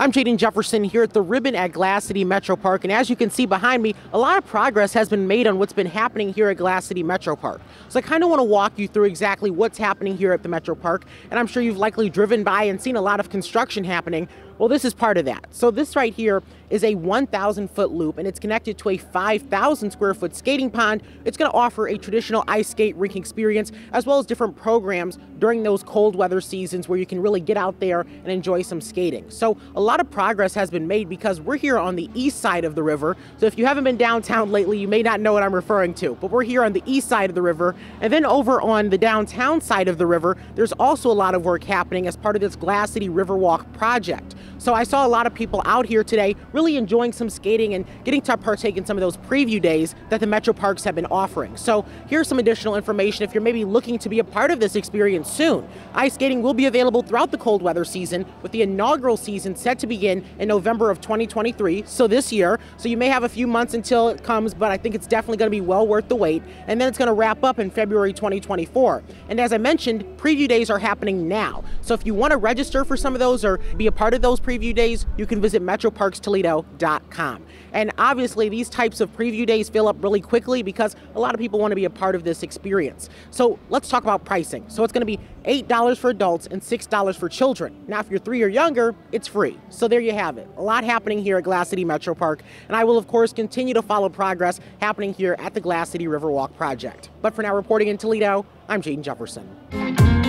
I'm Jaden Jefferson here at the Ribbon at Glass City Metro Park, and as you can see behind me, a lot of progress has been made on what's been happening here at Glass City Metro Park. So I kind of want to walk you through exactly what's happening here at the Metro Park, and I'm sure you've likely driven by and seen a lot of construction happening. Well, this is part of that. So this right here is a 1,000-foot loop, and it's connected to a 5,000-square-foot skating pond. It's going to offer a traditional ice skate rink experience, as well as different programs during those cold weather seasons where you can really get out there and enjoy some skating. So a lot of progress has been made because we're here on the east side of the river. So if you haven't been downtown lately, you may not know what I'm referring to, but we're here on the east side of the river. And then over on the downtown side of the river, there's also a lot of work happening as part of this Glass City Riverwalk project. So I saw a lot of people out here today really enjoying some skating and getting to partake in some of those preview days that the Metro Parks have been offering. So here's some additional information if you're maybe looking to be a part of this experience soon. Ice skating will be available throughout the cold weather season, with the inaugural season set to begin in November of 2023, so this year. So you may have a few months until it comes, but I think it's definitely going to be well worth the wait. And then it's going to wrap up in February 2024. And as I mentioned, preview days are happening now. So if you want to register for some of those or be a part of those preview days, you can visit metroparkstoledo.com. And obviously these types of preview days fill up really quickly because a lot of people want to be a part of this experience. So let's talk about pricing. So it's going to be $8 for adults and $6 for children. Now if you're 3 or younger, it's free. So there you have it. A lot happening here at Glass City Metro Park, and I will of course continue to follow progress happening here at the Glass City Riverwalk project. But for now, reporting in Toledo, I'm Jaden Jefferson.